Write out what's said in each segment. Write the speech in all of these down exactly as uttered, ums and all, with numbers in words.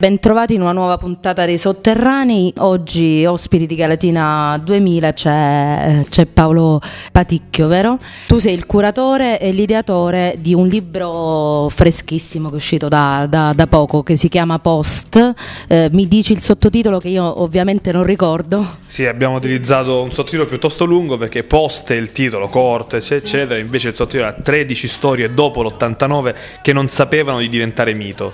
Bentrovati in una nuova puntata dei Sotterranei. Oggi ospiti di Galatina duemila c'è, c'è Paolo Paticchio, vero? Tu sei il curatore e l'ideatore di un libro freschissimo che è uscito da, da, da poco, che si chiama Post. Eh, mi dici il sottotitolo, che io ovviamente non ricordo. Sì, abbiamo utilizzato un sottotitolo piuttosto lungo perché Post è il titolo corto eccetera, invece il sottotitolo era tredici storie dopo l'ottantanove che non sapevano di diventare mito.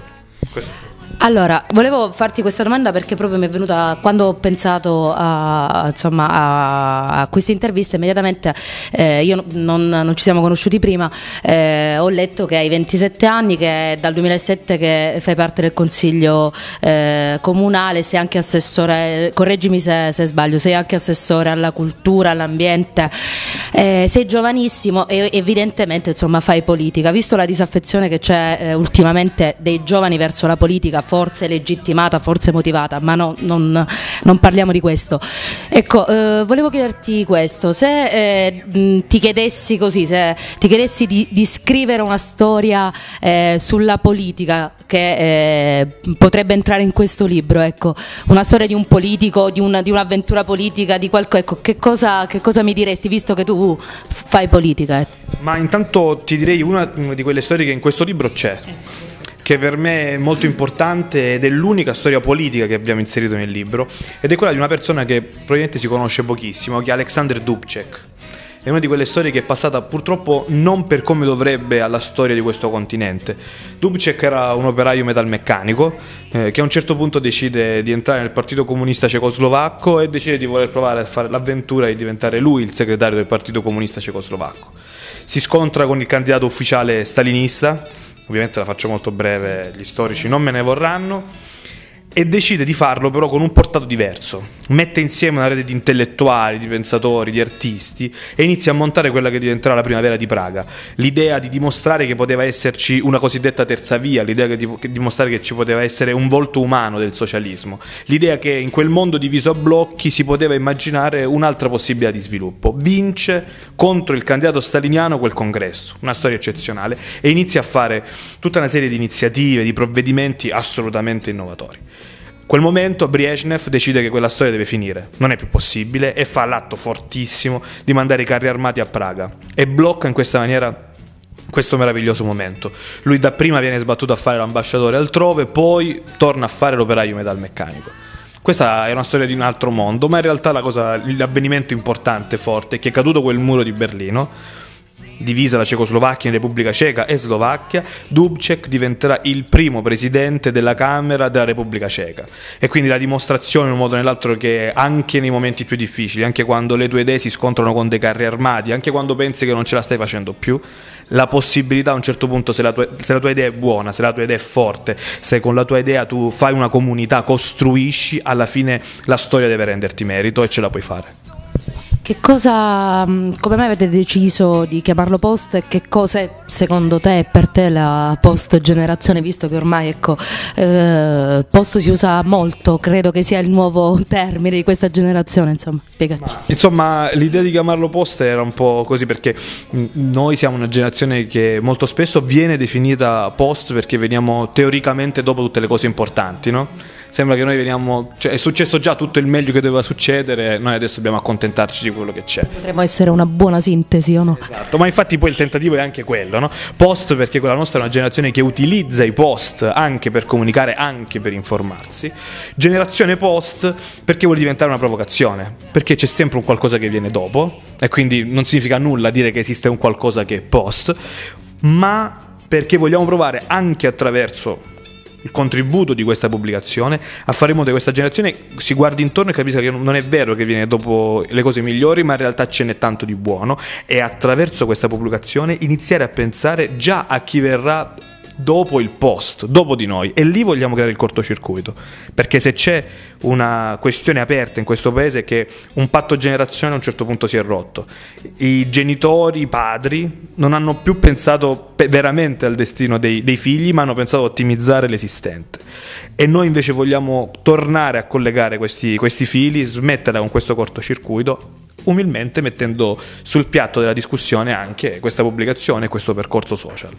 Questo. Allora, volevo farti questa domanda perché proprio mi è venuta quando ho pensato a, insomma, a, a questa intervista immediatamente. eh, io non, non ci siamo conosciuti prima, eh, ho letto che hai ventisette anni, che è dal duemilasette che fai parte del consiglio eh, comunale, sei anche assessore, correggimi se, se sbaglio, sei anche assessore alla cultura, all'ambiente, eh, sei giovanissimo e evidentemente insomma fai politica. Visto la disaffezione che c'è eh, ultimamente dei giovani verso la politica, forse legittimata, forse motivata, ma no, non, non parliamo di questo. Ecco, eh, volevo chiederti questo: se eh, mh, ti chiedessi così, se ti chiedessi di, di scrivere una storia eh, sulla politica che eh, potrebbe entrare in questo libro, ecco, una storia di un politico, di, una, di un'avventura politica, di qualcosa, ecco, che cosa, che cosa mi diresti, visto che tu fai politica? Eh? Ma intanto ti direi una, una di quelle storie che in questo libro c'è. Ecco. Che per me è molto importante ed è l'unica storia politica che abbiamo inserito nel libro, ed è quella di una persona che probabilmente si conosce pochissimo, che è Aleksandr Dubček. È una di quelle storie che è passata purtroppo non per come dovrebbe alla storia di questo continente. Dubček era un operaio metalmeccanico eh, che a un certo punto decide di entrare nel Partito Comunista Cecoslovacco e decide di voler provare a fare l'avventura di diventare lui il segretario del Partito Comunista Cecoslovacco. Si scontra con il candidato ufficiale stalinista, ovviamente la faccio molto breve, gli storici non me ne vorranno, e decide di farlo però con un portato diverso. Mette insieme una rete di intellettuali, di pensatori, di artisti e inizia a montare quella che diventerà la Primavera di Praga. L'idea di dimostrare che poteva esserci una cosiddetta terza via, l'idea che di che dimostrare che ci poteva essere un volto umano del socialismo, l'idea che in quel mondo diviso a blocchi si poteva immaginare un'altra possibilità di sviluppo. Vince contro il candidato staliniano quel congresso, una storia eccezionale, e inizia a fare tutta una serie di iniziative, di provvedimenti assolutamente innovatori. Quel momento Brieschnev decide che quella storia deve finire, non è più possibile, e fa l'atto fortissimo di mandare i carri armati a Praga e blocca in questa maniera questo meraviglioso momento. Lui dapprima viene sbattuto a fare l'ambasciatore altrove, poi torna a fare l'operaio metalmeccanico. Questa è una storia di un altro mondo, ma in realtà la cosa, l'avvenimento importante, forte, è che è caduto quel muro di Berlino, divisa la Cecoslovacchia in Repubblica Ceca e Slovacchia, Dubček diventerà il primo presidente della Camera della Repubblica Ceca, e quindi la dimostrazione in un modo o nell'altro che anche nei momenti più difficili, anche quando le tue idee si scontrano con dei carri armati, anche quando pensi che non ce la stai facendo più, la possibilità a un certo punto, se la tua, se la tua idea è buona, se la tua idea è forte, se con la tua idea tu fai una comunità, costruisci, alla fine la storia deve renderti merito e ce la puoi fare. Che cosa, come mai avete deciso di chiamarlo Post, e che cosa è secondo te e per te la post generazione, visto che ormai ecco, eh, post si usa molto, credo che sia il nuovo termine di questa generazione, insomma, spiegaci. Insomma, l'idea di chiamarlo Post era un po' così perché noi siamo una generazione che molto spesso viene definita Post perché veniamo teoricamente dopo tutte le cose importanti, no? Sembra che noi veniamo, cioè è successo già tutto il meglio che doveva succedere, noi adesso dobbiamo accontentarci di quello che c'è. Potremmo essere una buona sintesi, o no? Esatto, ma infatti poi il tentativo è anche quello, no? Post perché quella nostra è una generazione che utilizza i post anche per comunicare, anche per informarsi. Generazione post perché vuol diventare una provocazione, perché c'è sempre un qualcosa che viene dopo, e quindi non significa nulla dire che esiste un qualcosa che è post, ma perché vogliamo provare anche attraverso il contributo di questa pubblicazione a fare in modo che questa generazione si guardi intorno e capisca che non è vero che viene dopo le cose migliori, ma in realtà ce n'è tanto di buono, e attraverso questa pubblicazione iniziare a pensare già a chi verrà dopo il post, dopo di noi, e lì vogliamo creare il cortocircuito, perché se c'è una questione aperta in questo paese è che un patto generazione a un certo punto si è rotto. I genitori, i padri non hanno più pensato veramente al destino dei, dei figli, ma hanno pensato a ottimizzare l'esistente, e noi invece vogliamo tornare a collegare questi, questi fili, smetterla con questo cortocircuito, umilmente mettendo sul piatto della discussione anche questa pubblicazione e questo percorso social.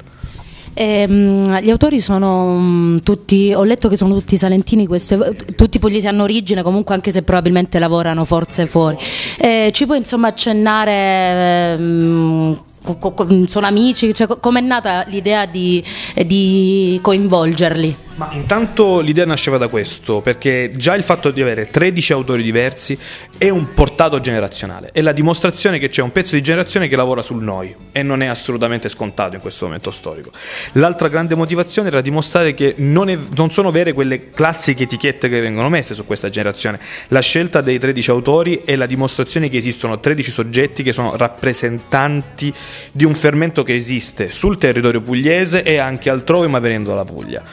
Ehm, gli autori sono mh, tutti, ho letto che sono tutti salentini, queste, tutti pugliesi hanno origine comunque, anche se probabilmente lavorano forse fuori. Eh, ci puoi insomma accennare, mh, co co sono amici, cioè, co com'è nata l'idea di, di coinvolgerli? Ma intanto l'idea nasceva da questo, perché già il fatto di avere tredici autori diversi è un portato generazionale, è la dimostrazione che c'è un pezzo di generazione che lavora sul noi e non è assolutamente scontato in questo momento storico. L'altra grande motivazione era dimostrare che non, è, non sono vere quelle classiche etichette che vengono messe su questa generazione. La scelta dei tredici autori è la dimostrazione che esistono tredici soggetti che sono rappresentanti di un fermento che esiste sul territorio pugliese e anche altrove, ma venendo dalla Puglia.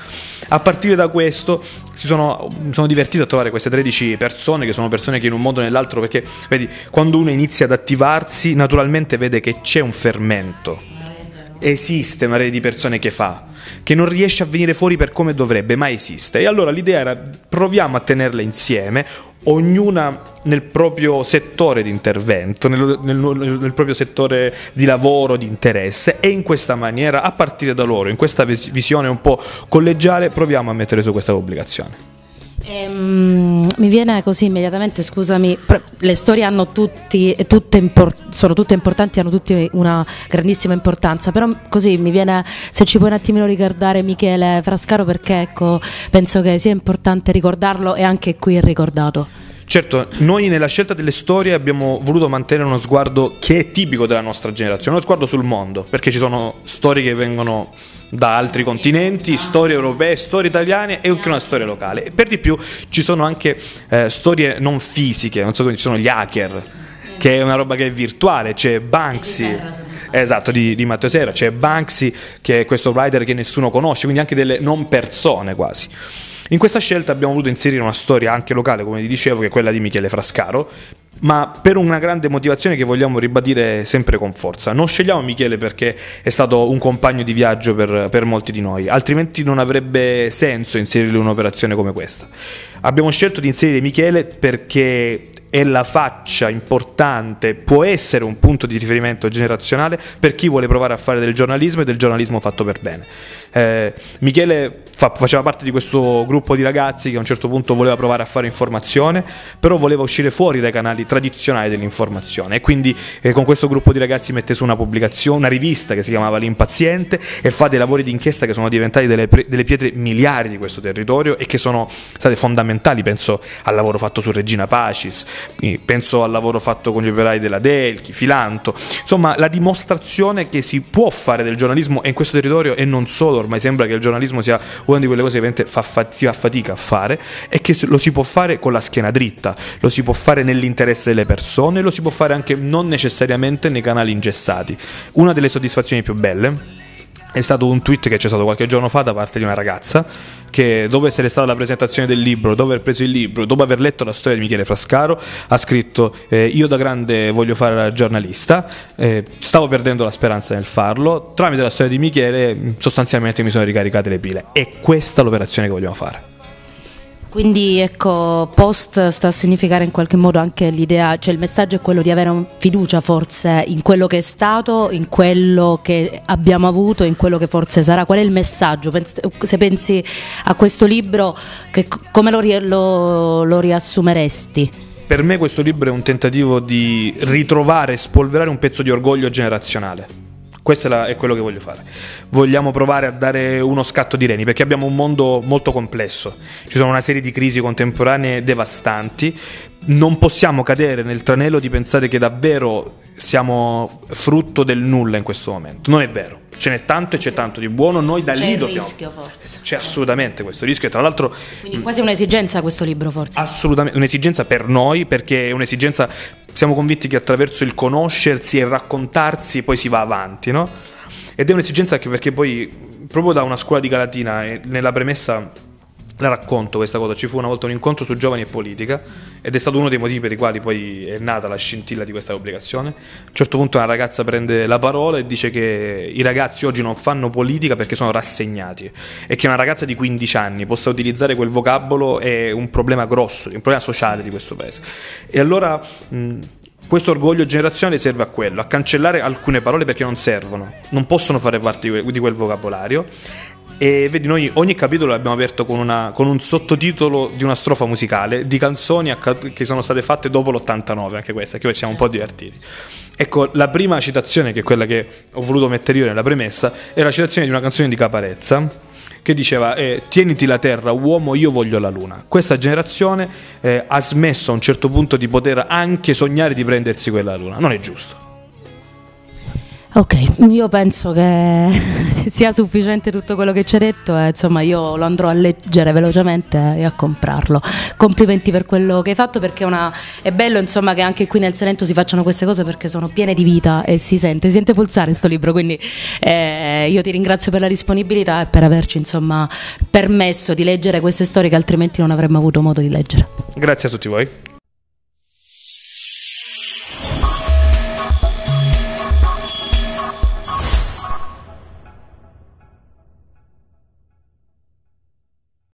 A partire da questo si sono, sono divertito a trovare queste tredici persone, che sono persone che in un modo o nell'altro, perché vedi, quando uno inizia ad attivarsi naturalmente vede che c'è un fermento, esiste una rete di persone che fa, che non riesce a venire fuori per come dovrebbe, ma esiste. E allora l'idea era: proviamo a tenerle insieme, ognuna nel proprio settore di intervento, nel, nel, nel proprio settore di lavoro, di interesse, e in questa maniera, a partire da loro, in questa visione un po' collegiale, proviamo a mettere su questa pubblicazione. Ehm, mi viene così immediatamente, scusami, le storie hanno tutti, tutte sono tutte importanti, hanno tutte una grandissima importanza, però così mi viene, se ci puoi un attimino ricordare Michele Frascaro, perché ecco, penso che sia importante ricordarlo, e anche qui è ricordato. Certo, noi nella scelta delle storie abbiamo voluto mantenere uno sguardo che è tipico della nostra generazione, uno sguardo sul mondo, perché ci sono storie che vengono da altri continenti, storie europee, storie italiane e anche una storia locale. E per di più ci sono anche eh, storie non fisiche, non so come, ci sono gli hacker, che è una roba che è virtuale, c'è Banksy, esatto, di, di Matteo Serra, c'è Banksy che è questo writer che nessuno conosce, quindi anche delle non persone quasi. In questa scelta abbiamo voluto inserire una storia anche locale, come vi dicevo, che è quella di Michele Frascaro, ma per una grande motivazione che vogliamo ribadire sempre con forza. Non scegliamo Michele perché è stato un compagno di viaggio per, per molti di noi, altrimenti non avrebbe senso inserirlo in un'operazione come questa. Abbiamo scelto di inserire Michele perché è la faccia importante, può essere un punto di riferimento generazionale per chi vuole provare a fare del giornalismo e del giornalismo fatto per bene. Eh, Michele fa, faceva parte di questo gruppo di ragazzi che a un certo punto voleva provare a fare informazione, però voleva uscire fuori dai canali tradizionali dell'informazione, e quindi eh, con questo gruppo di ragazzi mette su una pubblicazione, una rivista che si chiamava L'Impaziente, e fa dei lavori d'inchiesta che sono diventati delle, delle pietre miliari di questo territorio e che sono state fondamentali. Penso al lavoro fatto su Regina Pacis, penso al lavoro fatto con gli operai della Delchi, Filanto, insomma la dimostrazione che si può fare del giornalismo e in questo territorio, e non solo. Ormai sembra che il giornalismo sia una di quelle cose che fa fatica a fare, e che lo si può fare con la schiena dritta, lo si può fare nell'interesse delle persone, lo si può fare anche non necessariamente nei canali ingessati. Una delle soddisfazioni più belle è stato un tweet che c'è stato qualche giorno fa da parte di una ragazza che, dopo essere stata la presentazione del libro, dopo aver preso il libro, dopo aver letto la storia di Michele Frascaro, ha scritto: eh, io da grande voglio fare la giornalista, eh, stavo perdendo la speranza nel farlo, tramite la storia di Michele sostanzialmente mi sono ricaricate le pile. E questa è l'operazione che vogliamo fare. Quindi ecco, post sta a significare in qualche modo anche l'idea, cioè il messaggio è quello di avere fiducia forse in quello che è stato, in quello che abbiamo avuto, in quello che forse sarà. Qual è il messaggio? Se pensi a questo libro, che, come lo, lo, lo riassumeresti? Per me questo libro è un tentativo di ritrovare, spolverare un pezzo di orgoglio generazionale. Questo è, la, è quello che voglio fare. Vogliamo provare a dare uno scatto di reni, perché abbiamo un mondo molto complesso, ci sono una serie di crisi contemporanee devastanti, non possiamo cadere nel tranello di pensare che davvero siamo frutto del nulla in questo momento. Non è vero, ce n'è tanto e c'è tanto di buono, noi da lì dobbiamo... C'è il rischio forse. C'è assolutamente questo rischio, e tra l'altro... Quindi quasi un'esigenza questo libro forse. Assolutamente, un'esigenza per noi, perché è un'esigenza... Siamo convinti che attraverso il conoscersi e il raccontarsi poi si va avanti, no? Ed è un'esigenza che, perché poi proprio da una scuola di Galatina, nella premessa la racconto questa cosa, ci fu una volta un incontro su giovani e politica, ed è stato uno dei motivi per i quali poi è nata la scintilla di questa pubblicazione. A un certo punto una ragazza prende la parola e dice che i ragazzi oggi non fanno politica perché sono rassegnati, e che una ragazza di quindici anni possa utilizzare quel vocabolo è un problema grosso, un problema sociale di questo paese. E allora... Mh, Questo orgoglio generazionale serve a quello, a cancellare alcune parole perché non servono, non possono fare parte di quel vocabolario. E vedi, noi ogni capitolo l'abbiamo aperto con, una, con un sottotitolo di una strofa musicale, di canzoni a, che sono state fatte dopo l'ottantanove, anche questa, che poi siamo un po' divertiti. Ecco, la prima citazione, che è quella che ho voluto mettere io nella premessa, è la citazione di una canzone di Caparezza, che diceva eh, tieniti la terra uomo, io voglio la luna. Questa generazione eh, ha smesso a un certo punto di poter anche sognare di prendersi quella luna, non è giusto. Ok, io penso che sia sufficiente tutto quello che ci hai detto e insomma io lo andrò a leggere velocemente e a comprarlo. Complimenti per quello che hai fatto, perché è, una, è bello insomma che anche qui nel Salento si facciano queste cose, perché sono piene di vita e si sente, si sente pulsare sto libro, quindi eh, io ti ringrazio per la disponibilità e per averci insomma permesso di leggere queste storie che altrimenti non avremmo avuto modo di leggere. Grazie a tutti voi.